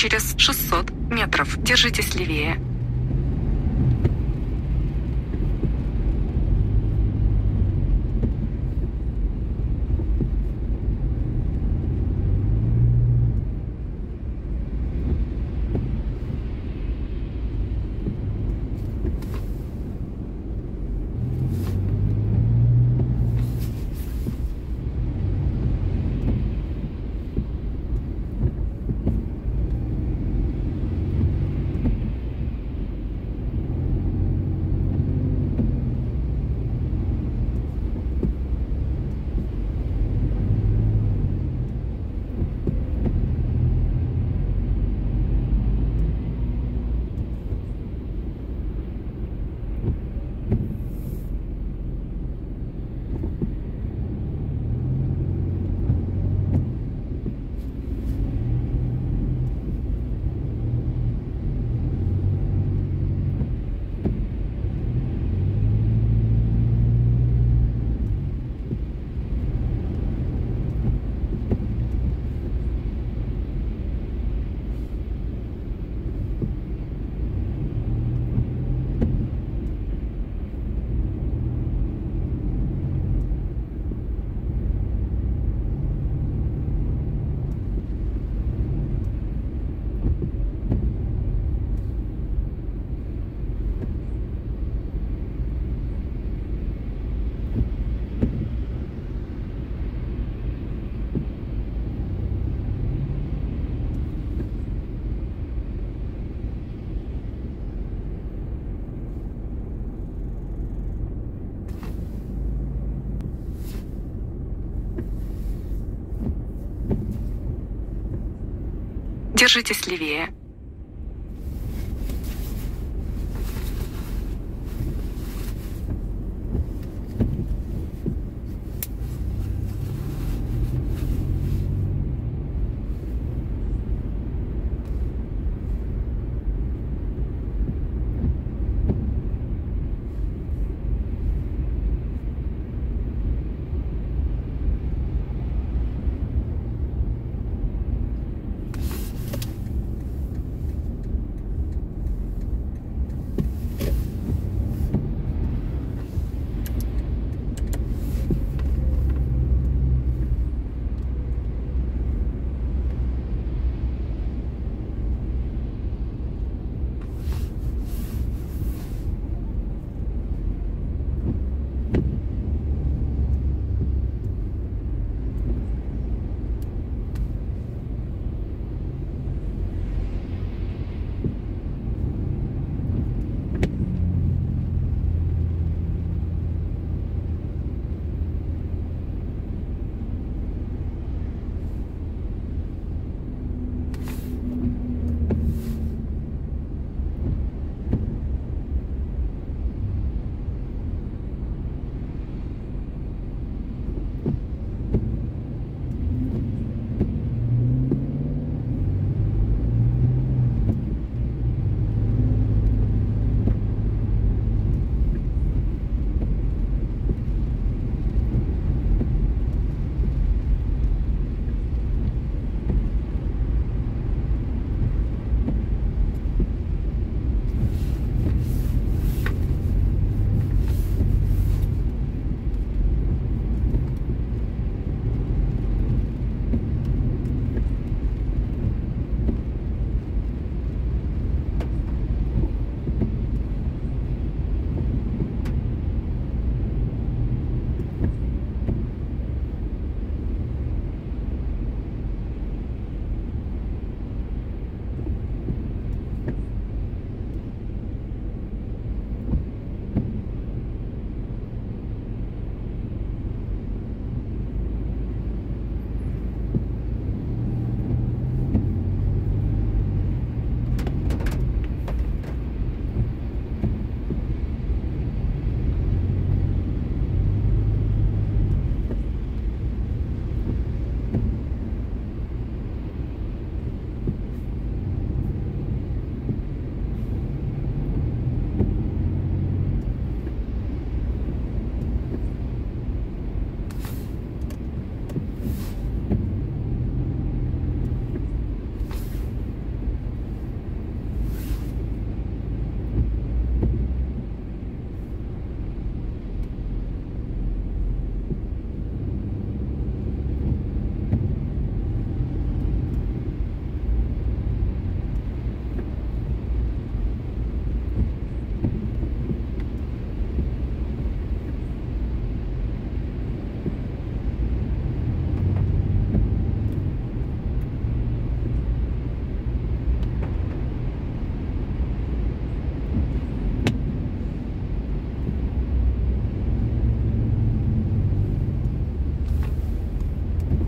через 600 метров. Держитесь левее. Держитесь левее.